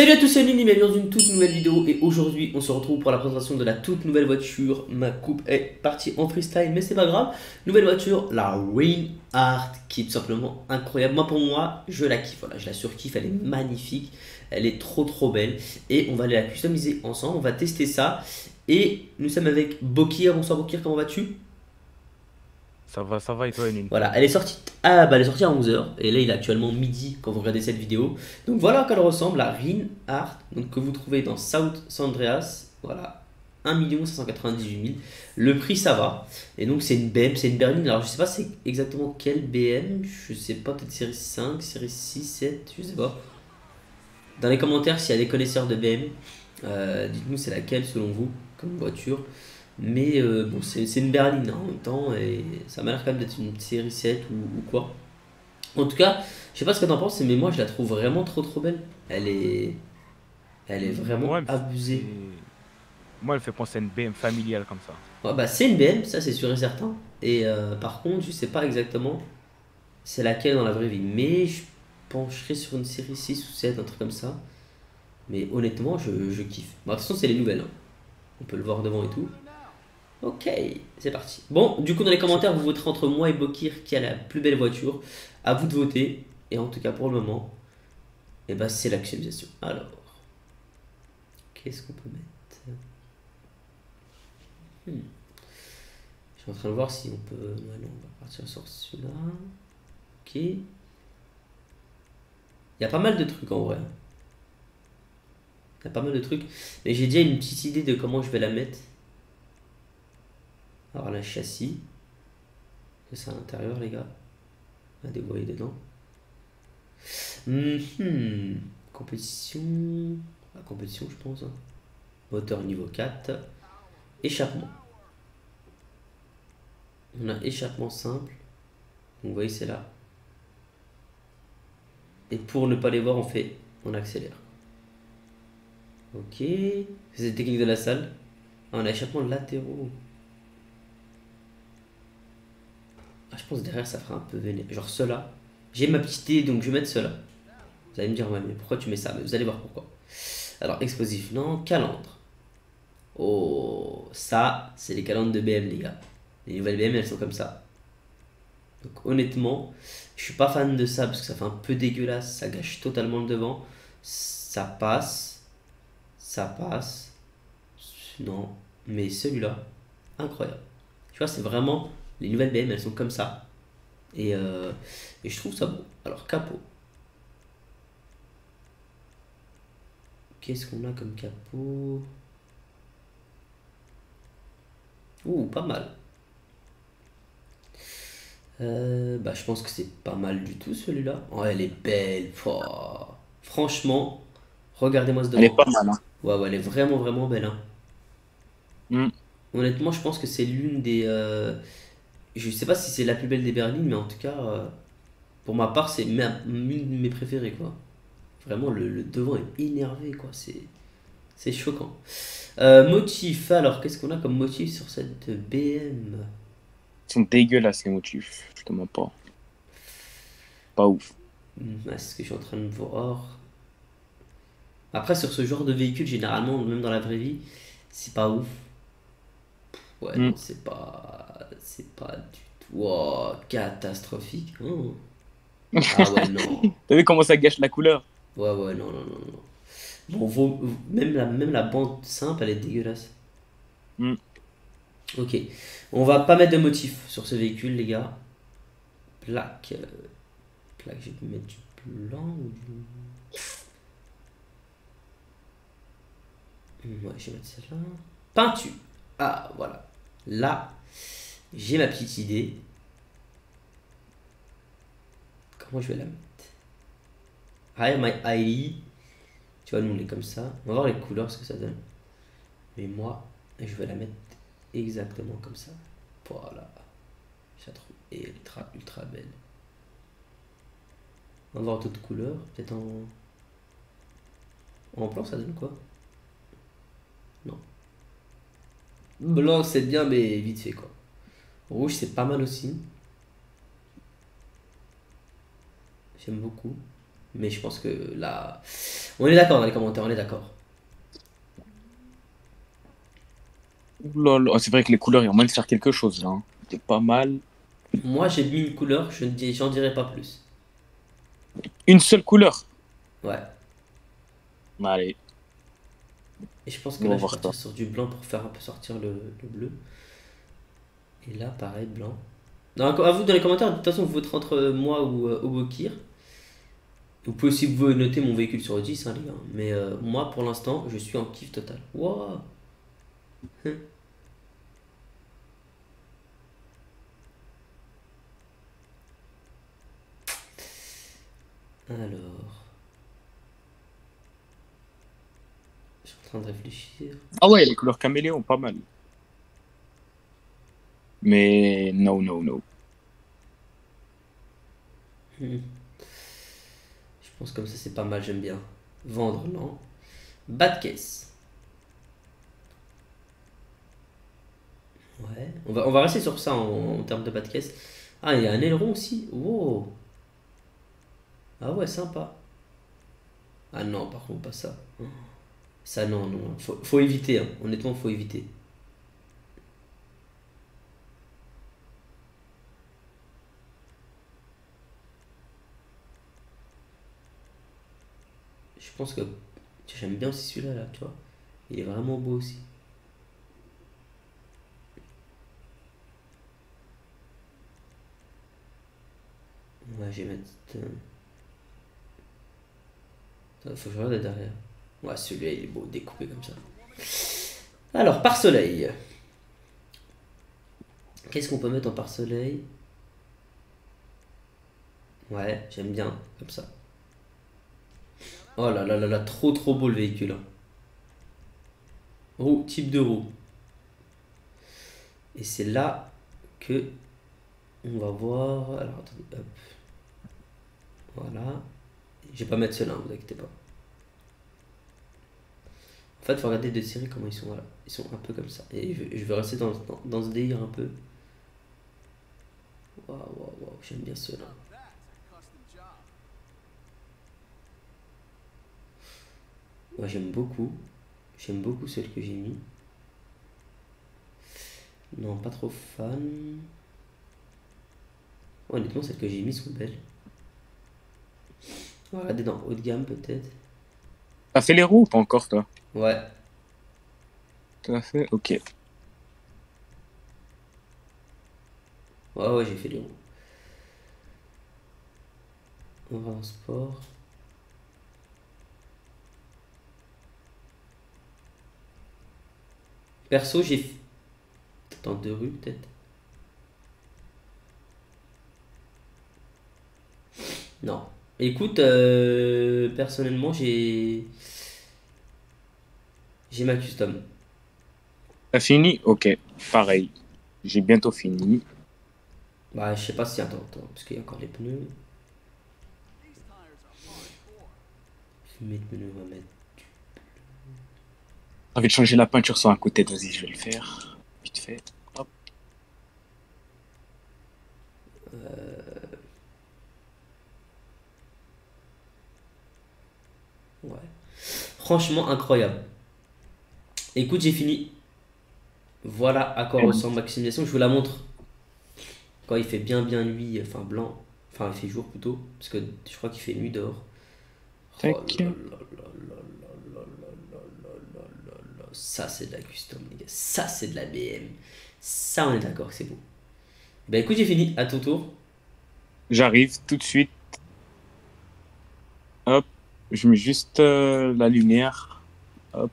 Salut à tous, c'est Unwin et bienvenue dans une toute nouvelle vidéo. Et aujourd'hui on se retrouve pour la présentation de la toute nouvelle voiture. Ma coupe est partie en freestyle mais c'est pas grave. Nouvelle voiture, la Wing Art, qui est tout simplement incroyable. Moi pour moi, je la kiffe, voilà, je la surkiffe, elle est magnifique. Elle est trop belle et on va aller la customiser ensemble, on va tester ça. Et nous sommes avec Bokir. Bonsoir Bokir, comment vas-tu? Ça va et toi Unwin? Voilà, elle est sortie à 11h et là il est actuellement midi quand vous regardez cette vidéo. Donc voilà qu'elle ressemble à Rhinehart, donc que vous trouvez dans South Sandreas. Voilà, 1 598 000. Le prix ça va. Et donc c'est une BM, c'est une berline. Alors je sais pas c'est exactement quelle BM, je sais pas, peut-être série 5, série 6, 7, je sais pas. Dans les commentaires s'il y a des connaisseurs de BM, dites-nous c'est laquelle selon vous comme voiture. Mais bon, c'est une berline hein, en même temps, et ça m'a l'air quand même d'être une série 7 ou quoi. En tout cas, je sais pas ce que t'en penses, mais moi je la trouve vraiment trop belle. Elle est vraiment abusée. Moi elle fait penser à une BM familiale comme ça. Ouais, bah c'est une BM, ça c'est sûr et certain. Et par contre, je sais pas exactement c'est laquelle dans la vraie vie, mais je pencherai sur une série 6 ou 7, un truc comme ça. Mais honnêtement, je kiffe. Bon, de toute façon, c'est les nouvelles, hein. On peut le voir devant et tout. Ok, c'est parti. Bon, du coup dans les commentaires vous voterez entre moi et Bokir qui a la plus belle voiture. À vous de voter. Et en tout cas pour le moment, et bah c'est la customisation. Alors, qu'est-ce qu'on peut mettre? Je suis en train de voir si on peut. Ouais, non, on va partir sur celui-là. Ok. Il y a pas mal de trucs en vrai. Il y a pas mal de trucs. Mais j'ai déjà une petite idée de comment je vais la mettre. Alors la châssis, c'est à l'intérieur les gars, on va dévoiler dedans. Compétition, la compétition je pense, hein. Moteur niveau 4, échappement. On a échappement simple, donc vous voyez c'est là. Et pour ne pas les voir on accélère. Ok, c'est les techniques de la salle. Ah, on a échappement latéraux. Ah, je pense que derrière ça fera un peu vénère. Genre cela. J'ai ma petite idée donc je vais mettre cela. Vous allez me dire ouais mais pourquoi tu mets ça? Mais vous allez voir pourquoi. Alors explosif non, calandre. Oh ça c'est les calandres de BM les gars. Les nouvelles BM elles sont comme ça. Donc honnêtement je suis pas fan de ça parce que ça fait un peu dégueulasse. Ça gâche totalement le devant. Ça passe. Ça passe. Non mais celui-là incroyable. Tu vois c'est vraiment... Les nouvelles BM elles sont comme ça et je trouve ça beau. Alors capot, qu'est-ce qu'on a comme capot? Ouh pas mal. Bah je pense que c'est pas mal du tout celui-là. Oh elle est belle. Oh, franchement regardez-moi ce devant. Elle est pas mal hein. Ouais elle est vraiment belle hein. Honnêtement je pense que c'est l'une des je sais pas si c'est la plus belle des berlines, mais en tout cas, pour ma part, c'est une de mes préférées, quoi. Vraiment, le devant est énervé, quoi. C'est choquant. Motif, alors, qu'est-ce qu'on a comme motif sur cette BM? Ils sont dégueulasses, les motifs. Je te mens pas. Pas ouf. Ah, c'est ce que je suis en train de voir. Après, sur ce genre de véhicule, généralement, même dans la vraie vie, c'est pas ouf. Ouais, non, c'est pas... C'est pas du tout... Wow, catastrophique. Oh. Ah ouais, non. T'as vu comment ça gâche la couleur? Ouais, non. Bon, même la bande simple, elle est dégueulasse. Ok. On va pas mettre de motif sur ce véhicule, les gars. Plaque. Plaque, je vais mettre du blanc ou du... Ouais, je vais mettre celle-là. Peinture. Ah, voilà. Là... J'ai ma petite idée. Comment je vais la mettre? Hi, my ID. Tu vois, nous on est comme ça. On va voir les couleurs, ce que ça donne. Mais moi, je vais la mettre exactement comme ça. Voilà. Je la trouve ultra belle. On va voir d'autres couleurs. Peut-être en plan, ça donne quoi? Non. Blanc, c'est bien, mais vite fait quoi. Rouge, c'est pas mal aussi. J'aime beaucoup. Mais je pense que là... On est d'accord dans les commentaires, on est d'accord. Oh, c'est vrai que les couleurs, il y a moyen de faire quelque chose là. C'est pas mal. Moi j'ai mis une couleur, je n'en dirai pas plus. Une seule couleur? Ouais. Allez. Et je pense que là je vais partir sur du blanc pour faire un peu sortir le bleu. Et là pareil, blanc. Non, à vous dans les commentaires, de toute façon vous votez entre moi ou Bokir. Vous pouvez aussi noter mon véhicule sur 10 hein, les gars. Mais moi pour l'instant je suis en kiff total. Wow. Alors... Je suis en train de réfléchir. Ah ouais, les couleurs caméléon, pas mal. Mais... non, non, non. Je pense comme ça c'est pas mal, j'aime bien. Vendre, non. Bad case. Ouais, on va rester sur ça en termes de bas de caisse. Ah, il y a un aileron aussi. Wow. Ah ouais, sympa. Ah non, par contre, pas ça. Ça, non, non. Faut éviter, hein. Honnêtement, faut éviter. Je pense que... J'aime bien aussi celui-là, là, tu vois. Il est vraiment beau aussi. Ouais, j'ai mettre... Faut que je regarde derrière. Ouais, celui-là, il est beau, découpé comme ça. Alors, pare-soleil. Qu'est-ce qu'on peut mettre en pare-soleil? Ouais, j'aime bien, comme ça. Oh là là là là, trop trop beau le véhicule. Roue, type de roue. Et c'est là que... On va voir... Alors, attendez, hop. Voilà. Je vais pas mettre ceux-là, hein, vous inquiétez pas. En fait, il faut regarder deux séries comment ils sont. Voilà. Ils sont un peu comme ça. Et je vais rester dans ce délire un peu. Waouh, waouh, waouh, j'aime bien ceux-là. Ouais, j'aime beaucoup. J'aime beaucoup celle que j'ai mis. Non, pas trop fan. Ouais, honnêtement, celles que j'ai mis sont belles. On va regarder dans haut de gamme peut-être. T'as fait les roues ou pas encore toi? Ouais. T'as fait? Ok. Ouais, j'ai fait les roues. On va en sport. Perso, j'ai fait... Peut-être en deux rues peut-être. Non. Écoute, personnellement, j'ai ma custom. T'as fini? Ok, pareil. J'ai bientôt fini. Bah, je sais pas si... Attends, parce qu'il y a encore les pneus. Mes pneus, on va mettre... J'ai envie de changer la peinture sur un côté, vas-y, je vais le faire. Vite fait. Hop. Ouais. Franchement incroyable. Écoute, j'ai fini. Voilà à quoi ressemble ma customisation. Je vous la montre quand il fait bien nuit, enfin blanc, enfin il fait jour plutôt, parce que je crois qu'il fait nuit dehors. Oh, ça c'est de la custom les gars, ça c'est de la BM, ça on est d'accord, c'est beau. Bah écoute, j'ai fini, à ton tour. J'arrive tout de suite. Hop. Je mets juste la lumière. Hop.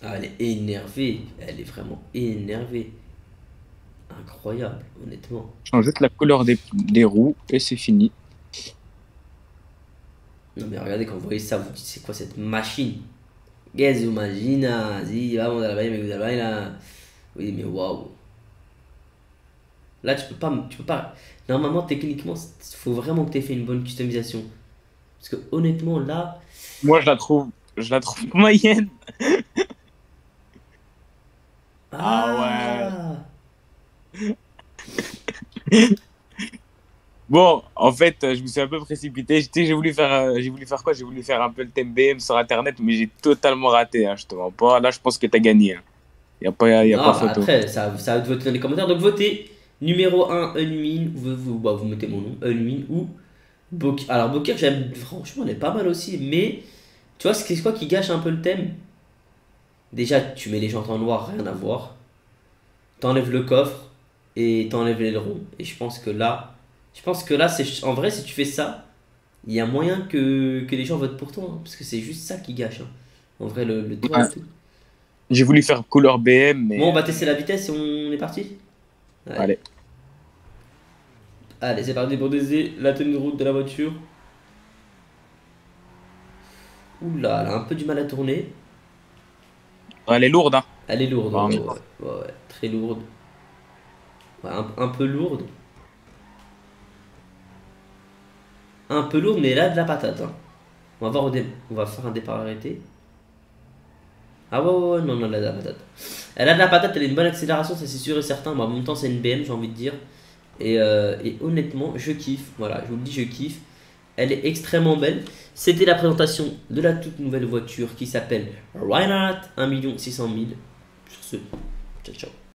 Ah, elle est énervée. Elle est vraiment énervée. Incroyable, honnêtement. Je change juste la couleur des roues et c'est fini. Non mais regardez, quand vous voyez ça, vous dites c'est quoi cette machine? Qu'est-ce que vous imaginez? Si, vamos a la vaina. Oui, mais waouh. Là, tu peux pas... Normalement, techniquement, faut vraiment que tu aies fait une bonne customisation. Parce que honnêtement là... Moi je la trouve moyenne. Ah ouais. Bon, en fait, je me suis un peu précipité. J'ai voulu faire un peu le thème BM sur Internet, mais j'ai totalement raté, hein, je te mens pas. Là, je pense que tu as gagné, hein. Y a pas photo. Après, ça va voter dans les commentaires. Donc, votez numéro 1, Unwin. Vous mettez mon nom, Unwin ou Bokir. Alors, Bokir, j'aime, franchement, on est pas mal aussi. Mais tu vois, c'est quoi qui gâche un peu le thème? Déjà, tu mets les jantes en noir, rien à voir. T'enlèves le coffre et t'enlèves l'aileron. Et je pense que là. Je pense que là, en vrai, si tu fais ça, il y a moyen que les gens votent pour toi, hein, parce que c'est juste ça qui gâche, hein. En vrai, le toit, ouais. J'ai voulu faire couleur BM, mais... Bon, on va tester la vitesse et on est parti. Ouais. Allez. Allez, c'est parti pour tester la tenue de route de la voiture. Oula, elle a un peu du mal à tourner. Elle est lourde, hein. Elle est lourde, ouais, ouais. Ouais, très lourde. Ouais, un peu lourde. Un peu lourd, mais là de la patate, hein. On va voir on va faire un départ arrêté. Ah ouais, non, non, elle a de la patate. Elle a de la patate, elle a une bonne accélération, ça c'est sûr et certain. Mais en même temps, c'est une BM, j'ai envie de dire. Et honnêtement, je kiffe. Voilà, je vous le dis, je kiffe. Elle est extrêmement belle. C'était la présentation de la toute nouvelle voiture qui s'appelle Rhinehart 1 600 000. Sur ce, ciao, ciao.